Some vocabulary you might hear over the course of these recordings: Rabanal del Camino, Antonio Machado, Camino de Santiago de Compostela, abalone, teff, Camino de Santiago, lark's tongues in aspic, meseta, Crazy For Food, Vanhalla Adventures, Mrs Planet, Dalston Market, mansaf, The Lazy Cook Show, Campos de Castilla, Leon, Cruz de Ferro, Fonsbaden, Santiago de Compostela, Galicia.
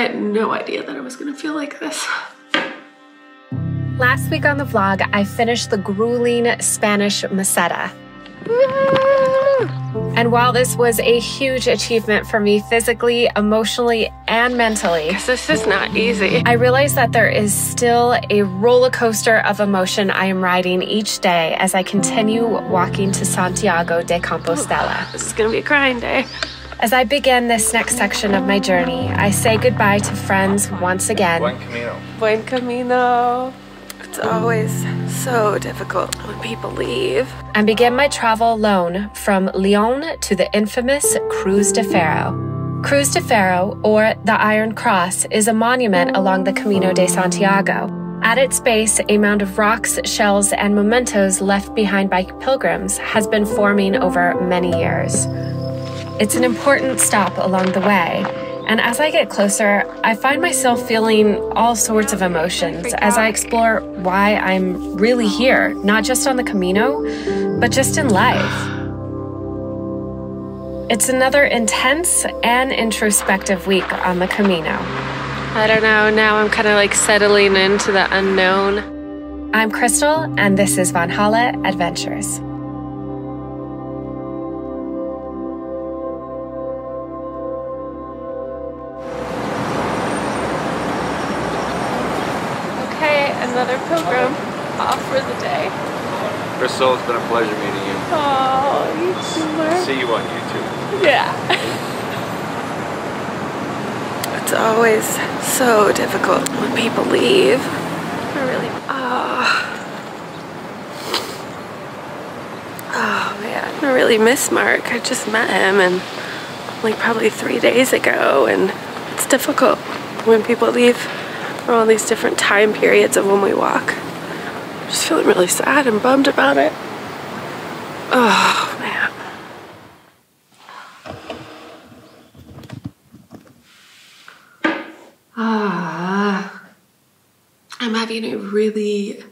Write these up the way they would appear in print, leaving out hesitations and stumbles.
had no idea that I was gonna feel like this. Last week on the vlog, I finished the grueling Spanish meseta. And while this was a huge achievement for me physically, emotionally, and mentally, because this is not easy, I realized that there is still a roller coaster of emotion I am riding each day as I continue walking to Santiago de Compostela. This is gonna be a crying day. As I begin this next section of my journey, I say goodbye to friends once again. Buen camino. Buen camino. It's always so difficult when people leave. And begin my travel alone from Leon to the infamous Cruz de Ferro. Cruz de Ferro, or the Iron Cross, is a monument along the Camino de Santiago. At its base, a mound of rocks, shells, and mementos left behind by pilgrims has been forming over many years. It's an important stop along the way. And as I get closer, I find myself feeling all sorts of emotions as I explore why I'm really here, not just on the Camino, but just in life. It's another intense and introspective week on the Camino. I don't know, now I'm kind of like settling into the unknown. I'm Crystal, and this is Vanhalla Adventures. Crystal, it's been a pleasure meeting you. Oh, YouTuber. See you on YouTube. Yeah. It's always so difficult when people leave. I really. Oh man, I really miss Mark. I just met him and like probably 3 days ago, and it's difficult when people leave for all these different time periods of when we walk. Just feeling really sad and bummed about it. Oh, man. I'm having a really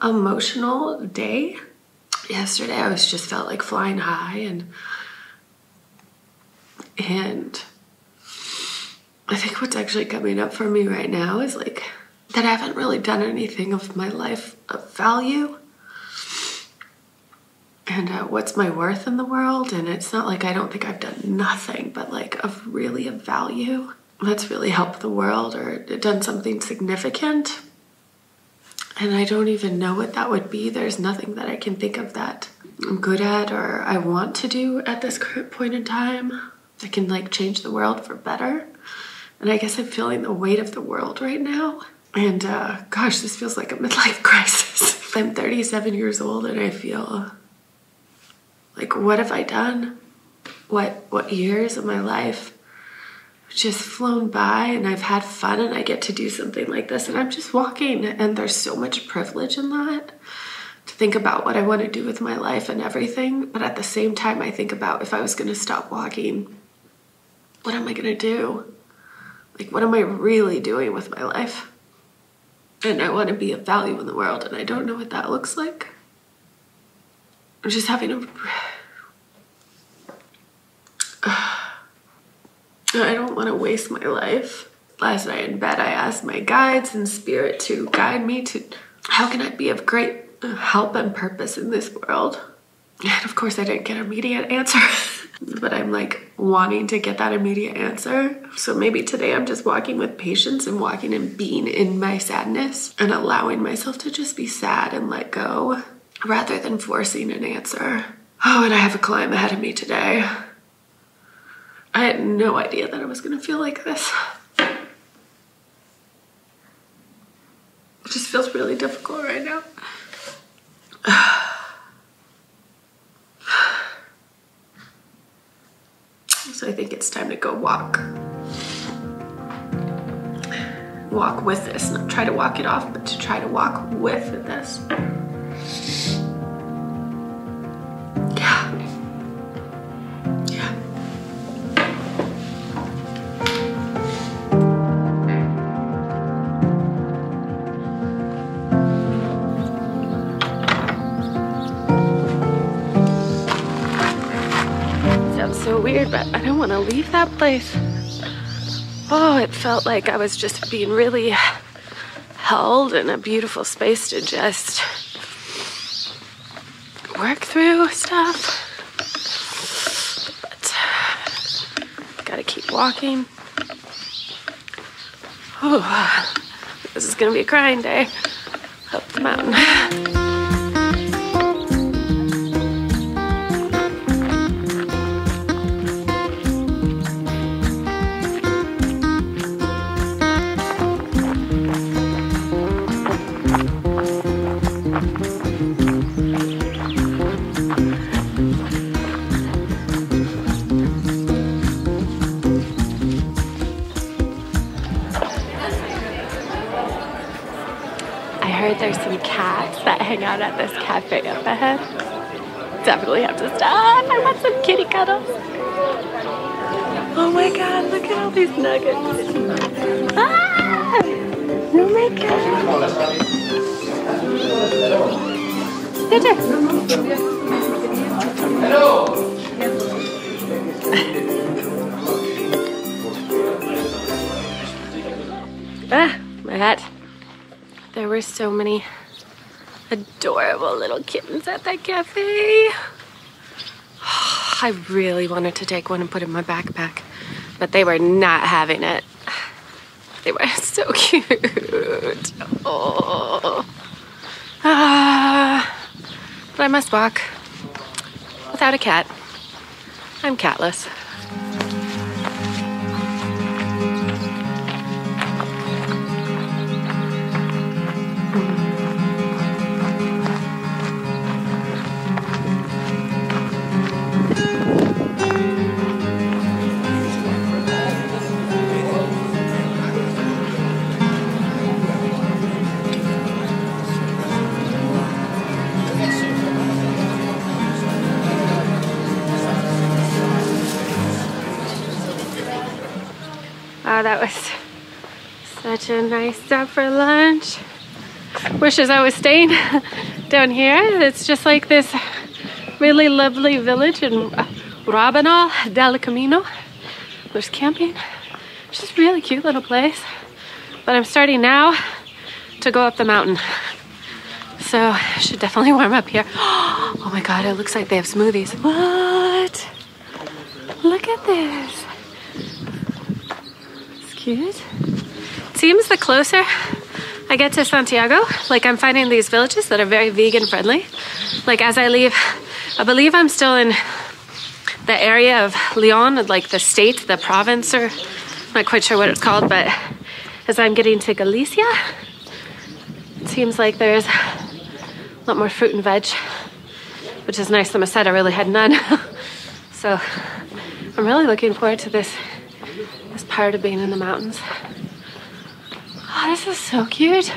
emotional day. Yesterday, I was just felt like flying high and I think what's actually coming up for me right now is like that I haven't really done anything of my life of value, and what's my worth in the world. And it's not like I don't think I've done nothing, but like of really of value that's really helped the world or done something significant, and I don't even know what that would be. There's nothing that I can think of that I'm good at or I want to do at this current point in time that can like change the world for better. And I guess I'm feeling the weight of the world right now. And gosh, this feels like a midlife crisis. I'm 37 years old and I feel like, what have I done? What years of my life have just flown by, and I've had fun, and I get to do something like this, and I'm just walking, and there's so much privilege in that to think about what I want to do with my life and everything. But at the same time, I think about if I was gonna stop walking, what am I gonna do? Like, what am I really doing with my life? And I want to be of value in the world, and I don't know what that looks like. I'm just having a... I don't want to waste my life. Last night in bed, I asked my guides and spirit to guide me to how can I be of great help and purpose in this world? And of course, I didn't get an immediate answer. But I'm like wanting to get that immediate answer. So maybe today I'm just walking with patience and walking and being in my sadness and allowing myself to just be sad and let go rather than forcing an answer. Oh, and I have a climb ahead of me today. I had no idea that I was gonna feel like this. It just feels really difficult right now. So I think it's time to go walk. Walk with this, not try to walk it off, but to try to walk with this. Yeah. Yeah. Sounds so weird, but I don't want to leave that place. oh, it felt like I was just being really held in a beautiful space to just work through stuff. But gotta keep walking. Oh, this is gonna be a crying day up the mountain. There's some cats that hang out at this cafe up ahead. Definitely have to stop. I want some kitty cuddles. Oh my god, look at all these nuggets. Ah! Oh my god. Dinner. Hello. Ah, my hat. There were so many adorable little kittens at that cafe. Oh, I really wanted to take one and put it in my backpack, but they were not having it. They were so cute. Oh. But I must walk without a cat. I'm catless. Oh, that was such a nice stop for lunch. Wishes I was staying down here. It's just like this really lovely village in Rabanal del Camino. There's camping. It's just a really cute little place. But I'm starting now to go up the mountain. So I should definitely warm up here. Oh my god, it looks like they have smoothies. What? Look at this. Cute. Seems the closer I get to Santiago, like I'm finding these villages that are very vegan friendly. Like as I leave, I believe I'm still in the area of Leon, like the state, the province, or I'm not quite sure what it's called, but as I'm getting to Galicia, it seems like there's a lot more fruit and veg, which is nice. Like I said, I really had none. So I'm really looking forward to this. It's part of being in the mountains. Oh, this is so cute.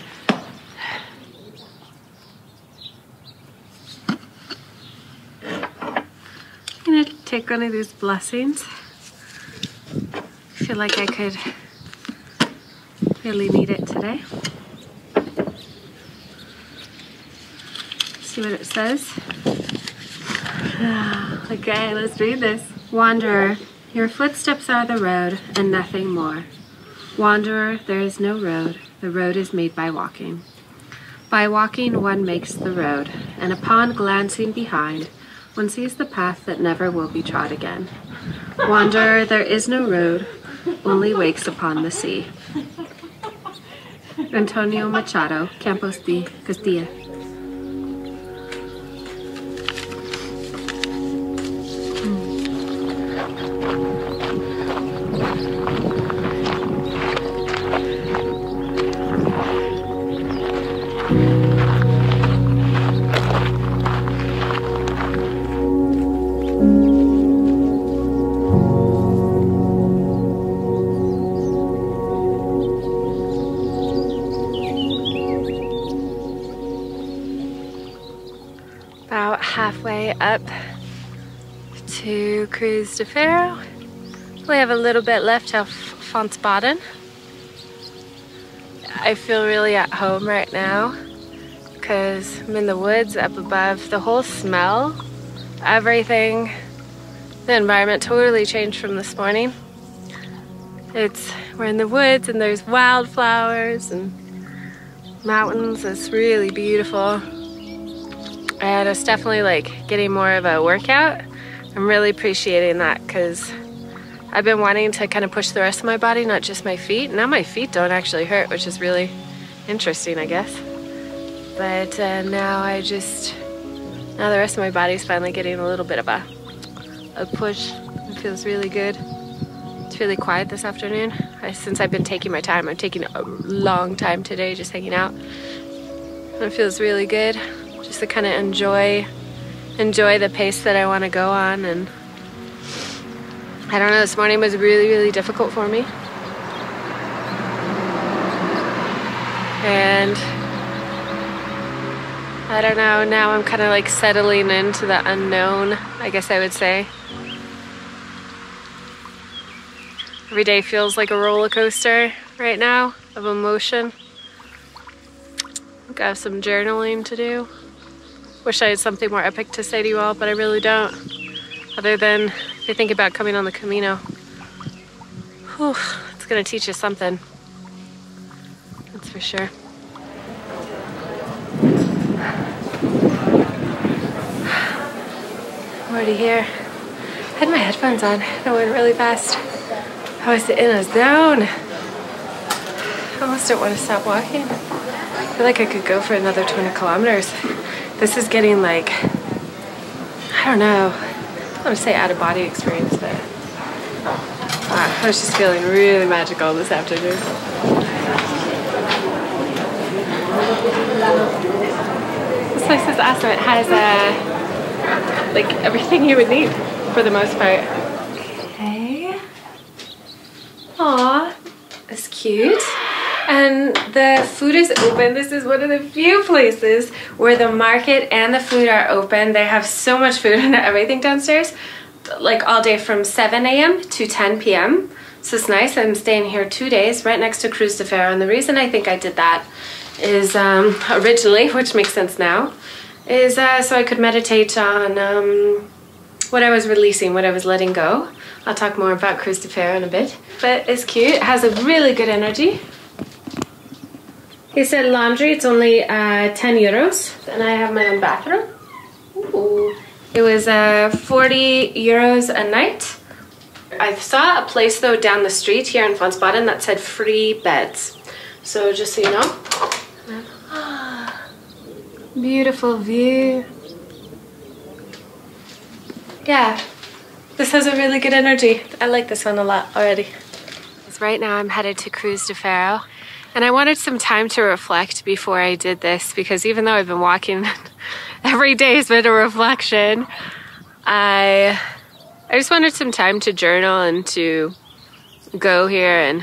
I'm gonna take one of these blessings. I feel like I could really need it today. See what it says. Okay, let's read this. Wanderer. Your footsteps are the road, and nothing more. Wanderer, there is no road. The road is made by walking. By walking, one makes the road, and upon glancing behind, one sees the path that never will be trod again. Wanderer, there is no road, only wakes upon the sea. Antonio Machado, Campos de Castilla. Halfway up to Cruz de Ferro. We have a little bit left to Fonsbaden. I feel really at home right now because I'm in the woods up above. The whole smell, everything, the environment totally changed from this morning. We're in the woods and there's wildflowers and mountains. It's really beautiful. And it's definitely like getting more of a workout. I'm really appreciating that because I've been wanting to kind of push the rest of my body, not just my feet. Now my feet don't actually hurt, which is really interesting, I guess. But now the rest of my body's finally getting a little bit of a push. It feels really good. It's really quiet this afternoon. Since I've been taking my time, I'm taking a long time today just hanging out. And it feels really good. Just to kind of enjoy the pace that I want to go on. And I don't know, this morning was really, really difficult for me. And I don't know, now I'm kind of like settling into the unknown, I guess I would say. Every day feels like a roller coaster right now of emotion. I think I have some journaling to do. Wish I had something more epic to say to you all, but I really don't. Other than if you think about coming on the Camino, whew, it's gonna teach you something. That's for sure. I'm already here. I had my headphones on and I went really fast. I was in a zone. I almost don't want to stop walking. I feel like I could go for another 20 kilometers. This is getting like, I don't know, I don't want to say out of body experience, but I was just feeling really magical this afternoon. This place is awesome. It has like everything you would need for the most part. Aw, that's cute. And the food is open. This is one of the few places where the market and the food are open. They have so much food and everything downstairs, like all day from 7 a.m. to 10 p.m. So it's nice. I'm staying here 2 days right next to Cruz de Ferro. And the reason I think I did that is originally, which makes sense now, is so I could meditate on what I was releasing, what I was letting go. I'll talk more about Cruz de Ferro in a bit. But it's cute. It has a really good energy. He said laundry, it's only 10 euros. And I have my own bathroom. Ooh. It was 40 euros a night. I saw a place though down the street here in Fonsbaden that said free beds. So just so you know. Beautiful view. Yeah. This has a really good energy. I like this one a lot already. Right now I'm headed to Cruz de Ferro, and I wanted some time to reflect before I did this, because even though I've been walking every day has been a reflection, I just wanted some time to journal and to go here and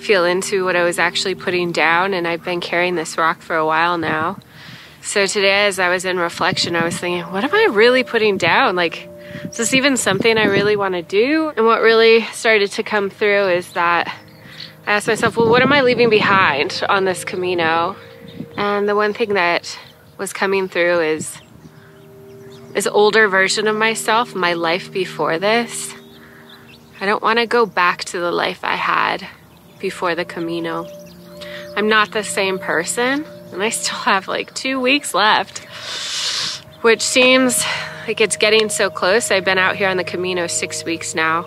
feel into what I was actually putting down. And I've been carrying this rock for a while now. So today as I was in reflection, I was thinking, what am I really putting down? Like, is this even something I really want to do? And what really started to come through is that I asked myself, well, what am I leaving behind on this Camino? And the one thing that was coming through is this older version of myself, my life before this. I don't want to go back to the life I had before the Camino. I'm not the same person, and I still have like 2 weeks left, which seems like it's getting so close. I've been out here on the Camino 6 weeks now,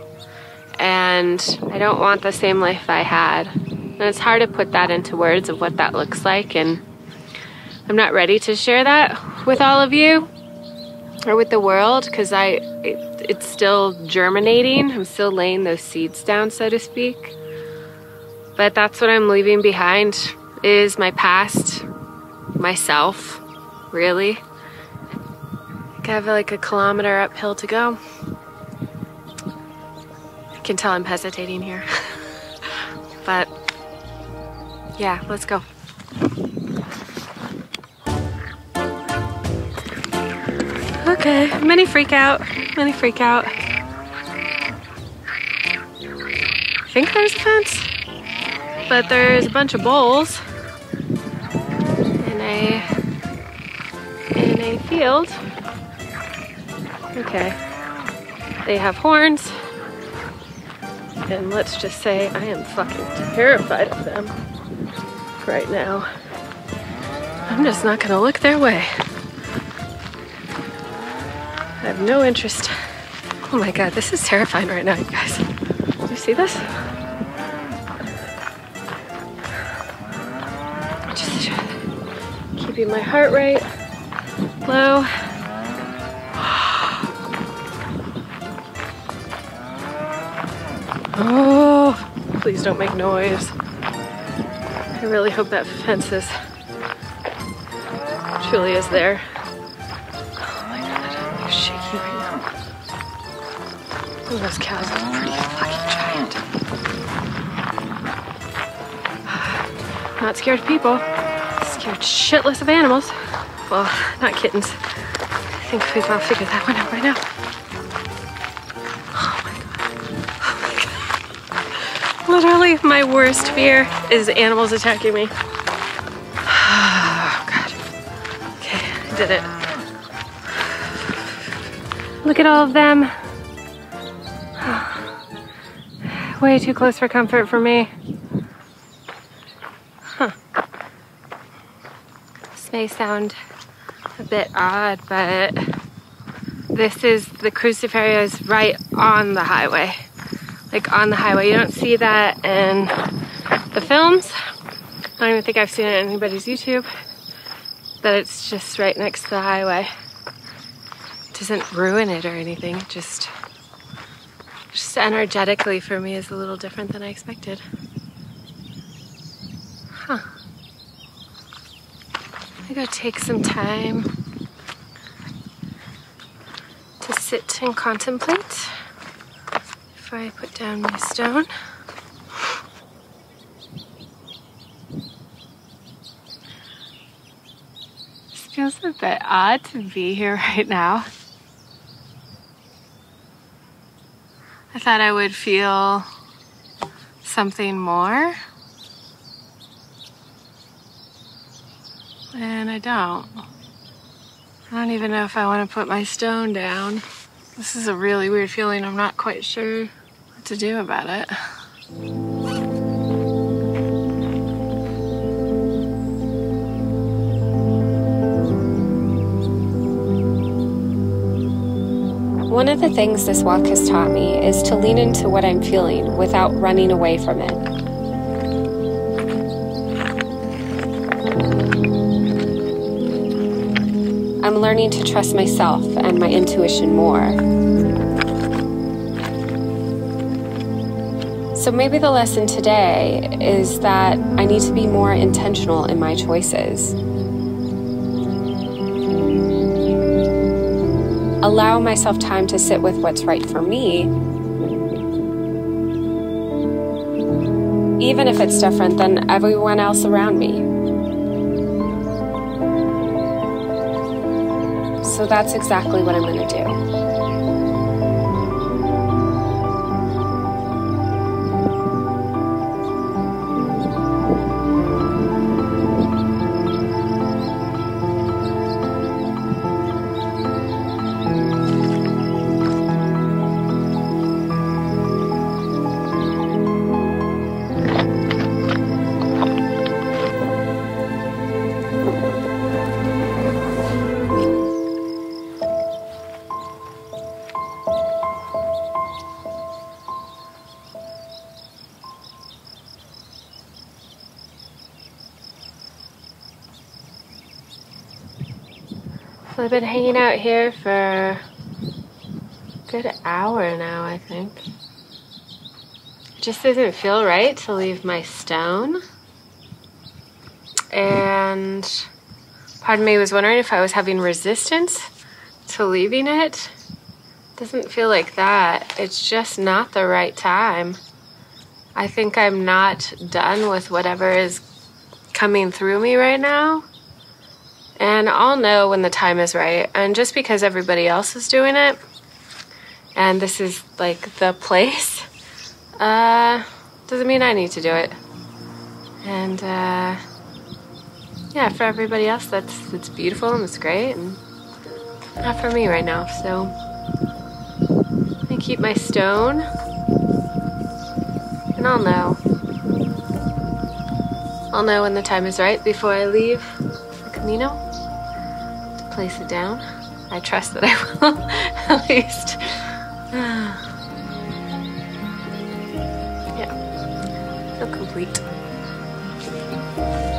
and I don't want the same life I had. And it's hard to put that into words of what that looks like, and I'm not ready to share that with all of you or with the world, because it's still germinating. I'm still laying those seeds down, so to speak. But that's what I'm leaving behind, is my past, myself, really. I have like a kilometer uphill to go. I can tell I'm hesitating here. But yeah, let's go. Okay, mini freak out, mini freak out. I think there's a fence, but there's a bunch of bowls in a field. Okay, they have horns. And let's just say I am fucking terrified of them right now. I'm just not gonna look their way. I have no interest. Oh my God, this is terrifying right now, you guys. Do you see this? Just keeping my heart rate low. Oh, please don't make noise. I really hope that fence is truly is there. Oh my God, I'm shaking right now. Oh, those cows are pretty fucking giant. Not scared of people. Scared shitless of animals. Well, not kittens. I think we've all figured that one out right now. Literally, my worst fear is animals attacking me. Oh, God. Okay, I did it. Look at all of them. Oh, way too close for comfort for me. Huh. This may sound a bit odd, but this is the Cruz de Ferro is right on the highway. Like on the highway. You don't see that in the films. I don't even think I've seen it on anybody's YouTube. But it's just right next to the highway. It doesn't ruin it or anything. Just energetically for me is a little different than I expected. Huh. I gotta take some time to sit and contemplate. Before I put down my stone. This feels a bit odd to be here right now. I thought I would feel something more, and I don't. I don't even know if I want to put my stone down. This is a really weird feeling. I'm not quite sure what to do about it. One of the things this walk has taught me is to lean into what I'm feeling without running away from it. I'm learning to trust myself and my intuition more. So maybe the lesson today is that I need to be more intentional in my choices. Allow myself time to sit with what's right for me, even if it's different than everyone else around me. So that's exactly what I'm going to do. So I've been hanging out here for a good hour now, I think. It just doesn't feel right to leave my stone. And pardon me, I was wondering if I was having resistance to leaving it. It doesn't feel like that. It's just not the right time. I think I'm not done with whatever is coming through me right now. And I'll know when the time is right. And just because everybody else is doing it, and this is like the place, doesn't mean I need to do it. And yeah, for everybody else, that's beautiful and it's great, and not for me right now. So I keep my stone. And I'll know. I'll know when the time is right before I leave the Camino to place it down. I trust that I will, at least. Yeah, I feel complete.